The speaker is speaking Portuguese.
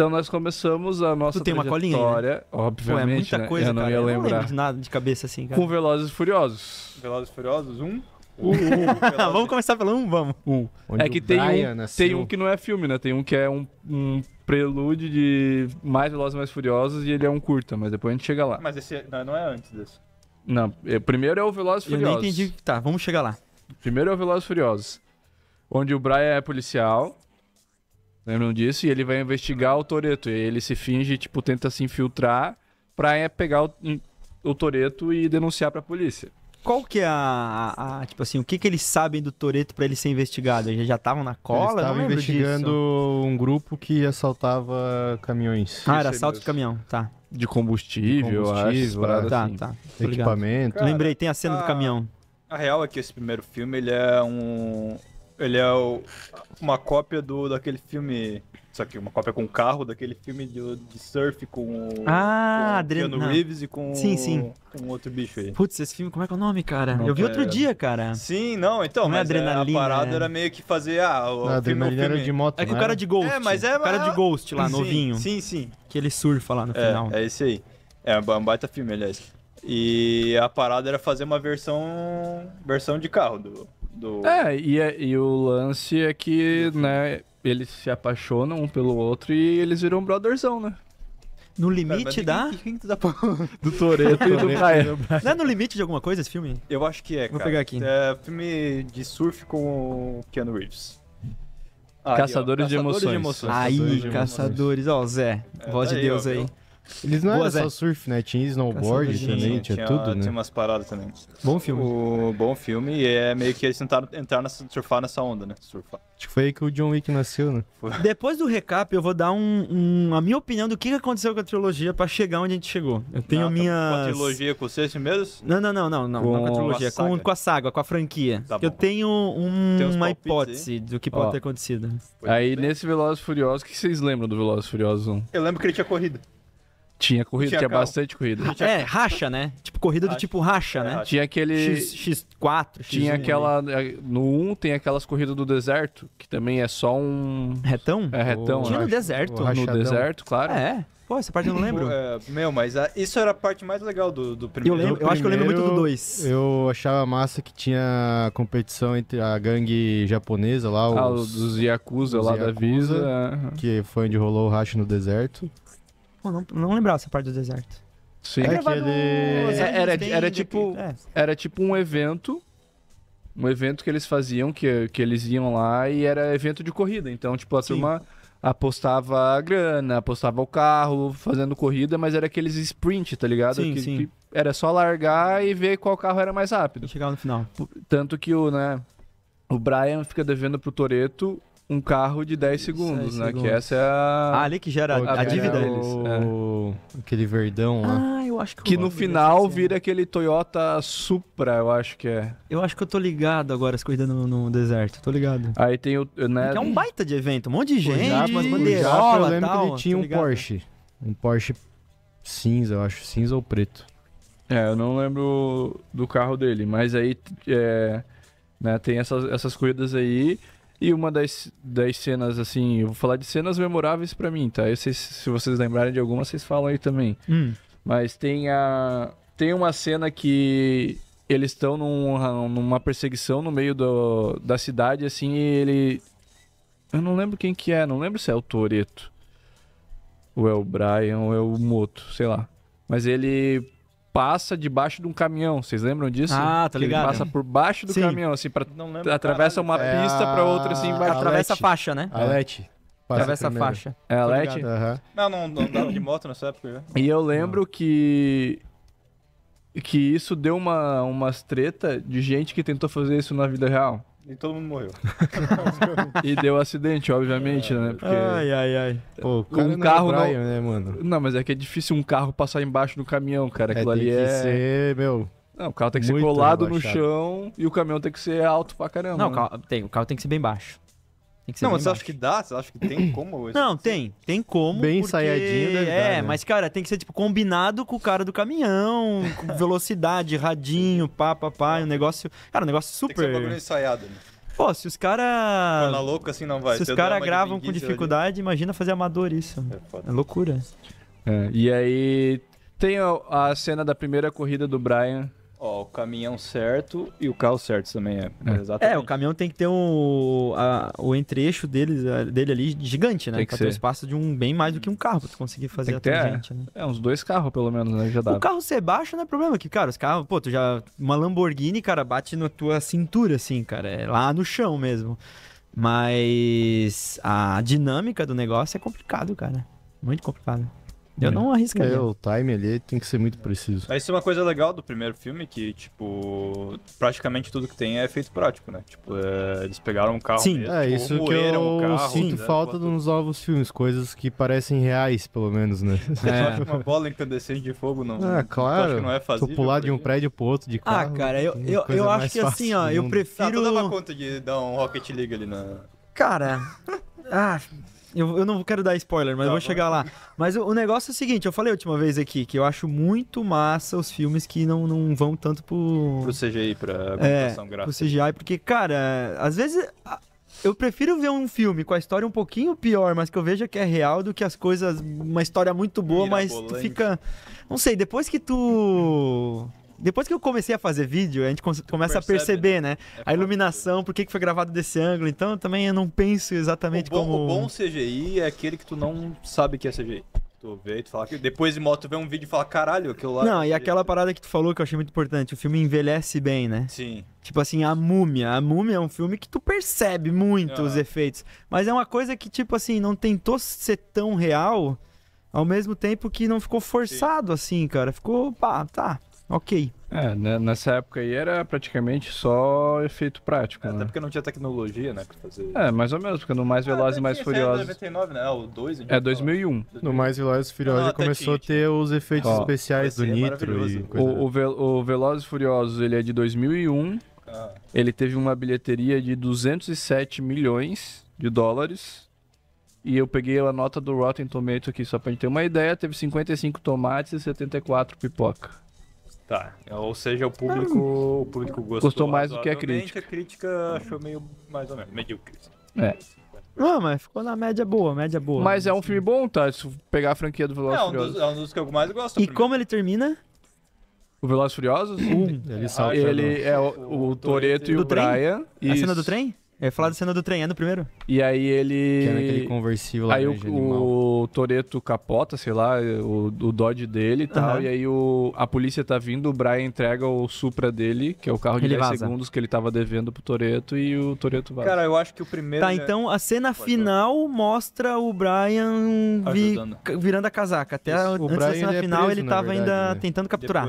Então nós começamos a nossa trajetória, obviamente, né? Eu não ia lembrar. Eu não lembro de nada de cabeça assim, cara. Com Velozes e Furiosos. Velozes e Furiosos 1? Vamos começar pelo 1? Vamos. É que tem um que não é filme, né? Tem um que é um prelúdio de Mais Velozes e Mais Furiosos e ele é um curta, mas depois a gente chega lá. Mas esse não é antes desse. Não, primeiro é o Velozes e Furiosos. Eu nem entendi. Tá, vamos chegar lá. Primeiro é o Velozes e Furiosos, onde o Brian é policial, lembram disso? E ele vai investigar o Toretto. E ele se finge, tipo, tenta se infiltrar pra pegar o Toretto e denunciar pra polícia. Qual que é tipo assim, o que eles sabem do Toretto pra ele ser investigado? Eles já estavam na cola? Eles estavam investigando um grupo que assaltava caminhões. Ah, era assalto de caminhão, tá. De combustível, acho. Tá, assim. Tá. Equipamento. Cara, lembrei, tem a cena do caminhão. A real é que esse primeiro filme, ele é um... Ele é uma cópia daquele filme... Só que uma cópia com carro, daquele filme de surf com o Keanu Reeves e com um outro bicho aí. Putz, esse filme, como é que é o nome, cara? Não, eu vi outro dia, cara. Sim, não, então, não, mas adrenalina, a parada era meio que fazer... o filme era de moto, o cara de Ghost, o cara de Ghost lá, novinho. Sim, sim. Que ele surfa lá no final. É esse aí. É um baita filme, aliás. E a parada era fazer uma versão de carro do... E o lance é que, né, eles se apaixonam um pelo outro e eles viram um brotherzão, né? No limite do Toretto e do Caio. Não é no limite de alguma coisa esse filme? Eu acho que é, cara. Vou pegar aqui. É filme de surf com o Keanu Reeves. Caçadores de Emoções. Aí, Caçadores. Ó, Zé, voz de Deus aí. Eles não eram só surf, né? Tinha snowboard também, tinha tudo, né? Tinha umas paradas também. Bom filme. Bom filme, e é meio que eles tentaram surfar nessa onda, né? Surfar. Acho que foi aí que o John Wick nasceu, né? Foi. Depois do recap, eu vou dar a minha opinião do que aconteceu com a trilogia pra chegar onde a gente chegou. Eu tenho a minha... Com a trilogia, com os 6 primeiros? Não. Com... Não com a trilogia, com a saga, com a franquia. Tá, eu tenho uma hipótese do que pode ter acontecido. Aí, nesse Velozes e Furiosos, o que vocês lembram do Velozes e Furiosos 1? Eu lembro que ele tinha corrida. Tinha corrida, tinha bastante corrida. É, racha, né? Tipo, corrida do tipo racha, né? Tinha aquele... X4, X1. Tinha aquela... No 1 tem aquelas corridas do deserto, que também é só um... Retão? É, retão. Tinha no deserto. No deserto, claro. É. Pô, essa parte eu não lembro. Mas isso era a parte mais legal do primeiro. Eu acho que eu lembro muito do 2. Eu achava massa que tinha competição entre a gangue japonesa lá, os Yakuza lá da Visa. Que foi onde rolou o racha no deserto. Pô, não lembrava essa parte do deserto. Sim, era tipo um evento. Um evento que eles faziam, que eles iam lá e era evento de corrida. Então, tipo, a turma apostava a grana, apostava o carro, fazendo corrida, mas era aqueles sprint, tá ligado? Sim, que era só largar e ver qual carro era mais rápido. E chegava no final. Tanto que o Brian fica devendo pro Toretto um carro de 10 segundos, né? Que essa é a... ali que gera a dívida deles. Aquele verdão lá. Eu acho que no final vira aquele Toyota Supra, eu acho que é. Eu acho que eu tô ligado agora, as corridas no deserto. Tô ligado. Aí tem o... Né? Que é um baita de evento, um monte de gente, umas bandeirolas, eu lembro que ele tinha um Porsche. Um Porsche cinza, eu acho. Cinza ou preto. Eu não lembro do carro dele, mas aí tem essas corridas aí... E uma das cenas, assim, eu vou falar de cenas memoráveis pra mim, tá? Eu sei se vocês lembrarem de alguma, vocês falam aí também. Mas tem uma cena que eles estão numa perseguição no meio da cidade, assim, e ele... Eu não lembro quem que é, não lembro se é o Toretto, ou é o Brian, ou é o Moto, sei lá. Mas ele... passa debaixo de um caminhão, vocês lembram disso? Tá ligado. Ele passa por baixo do caminhão, assim, atravessa uma pista pra outra, assim, atravessa a faixa, né? Atravessa a faixa. É a Leti? Não dava de moto nessa época, né? E eu lembro que isso deu umas treta de gente que tentou fazer isso na vida real. E todo mundo morreu. E deu acidente, obviamente, né? Porque Pô, o cara um carro Brian, não... né, mano? Não, mas é que é difícil um carro passar embaixo do caminhão, cara. Aquilo ali tem que ser, meu... Não, o carro tem que ser colado no chão e o caminhão tem que ser alto pra caramba. Não, o carro tem que ser bem baixo. Não, mas você acha que dá? Você acha que tem como? Não, tem. Tem como. Bem ensaiadinho deve dar, né? Mas, cara, tem que ser, tipo, combinado com o cara do caminhão, com velocidade, radinho, pá, pá, pá, e um negócio... Cara, um negócio super... Tem que ser um bagulho ensaiado, né? Pô, se os caras... louco assim não vai. Se os caras gravam com dificuldade, ali, imagina fazer amador isso. É loucura. É, e aí tem a cena da primeira corrida do Brian. Ó, o caminhão certo e o carro certo também é. Exatamente. É, o caminhão tem que ter o entre-eixo dele ali gigante, né? Tem que ter o espaço de um bem mais do que um carro pra tu conseguir fazer a tangente, né? É, uns 2 carros pelo menos, né? Já dá. O carro ser baixo não é problema, que, cara, os carros, pô, tu já. Uma Lamborghini, cara, bate na tua cintura, assim, cara. É lá no chão mesmo. Mas a dinâmica do negócio é complicado, cara. Muito complicado. Eu não arriscaria. O time ali tem que ser muito preciso. Mas isso é uma coisa legal do primeiro filme, que, tipo, praticamente tudo que tem é feito prático, né? Tipo, eles pegaram um carro. Sim, mesmo, é tipo, isso que eu sinto falta nos novos filmes, coisas que parecem reais, pelo menos, né? É. Uma bola incandescente de fogo, não. Ah, claro. Acho que não é fácil. Pular de um prédio pro outro de carro. Ah, cara, eu acho que assim, ó, eu prefiro. Tu dava conta de dar um Rocket League ali na. Cara. Ah. Eu não quero dar spoiler, mas eu vou chegar lá. Mas o negócio é o seguinte, eu falei a última vez aqui, que eu acho muito massa os filmes que não vão tanto pro CGI, pra computação gráfica. Pro CGI, porque, cara, às vezes eu prefiro ver um filme com a história um pouquinho pior, mas que eu veja que é real, do que as coisas, uma história muito boa, mas tu fica... Não sei, depois que tu... Depois que eu comecei a fazer vídeo, a gente começa a perceber, né? A iluminação, por que foi gravado desse ângulo. Então, também eu não penso exatamente como... O bom CGI é aquele que tu não sabe que é CGI. Tu vê, tu fala... Depois de moto, tu vê um vídeo e fala, caralho, aquilo lá... Não, e aquela parada que tu falou que eu achei muito importante. O filme envelhece bem, né? Sim. Tipo assim, A Múmia. A Múmia é um filme que tu percebe muito os efeitos. Mas é uma coisa que, tipo assim, não tentou ser tão real, ao mesmo tempo que não ficou forçado, assim, cara. Ficou, pá, tá... Ok. É, né, nessa época aí era praticamente só efeito prático, né? Até porque não tinha tecnologia, né, pra fazer isso. É, mais ou menos, porque no Mais Velozes e Mais Furiosos... É 99, né? O 2... É 2001. No Mais Velozes e Furiosos começou a ter os efeitos especiais do Nitro e coisa. O Velozes e Furiosos, ele é de 2001. Ele teve uma bilheteria de 207 milhões de dólares. E eu peguei a nota do Rotten Tomatoes aqui, só pra gente ter uma ideia. Teve 55 tomates e 74 pipoca. Tá, ou seja, o público gostou mais do que a crítica. A crítica achou meio, mais ou menos, medíocre. É. Não, mas ficou na média boa, Mas é um filme bom, tá? Se pegar a franquia do Velozes e Furiosos. É um dos que eu mais gosto. E primeiro, como ele termina? O Velozes e Furiosos? Ele salta. Ele é o Toretto e o Brian. A cena do trem? Eu ia falar da cena do trem, é no primeiro? E aí ele... Que era aquele conversível lá. Aí o Toretto capota, sei lá, o Dodge dele e tal. E aí a polícia tá vindo, o Brian entrega o Supra dele, que é o carro de 10 segundos que ele tava devendo pro Toretto, e o Toretto vaza. Cara, eu acho que o primeiro... Tá, então a cena final mostra o Brian virando a casaca. Até antes da cena final ele tava ainda tentando capturar.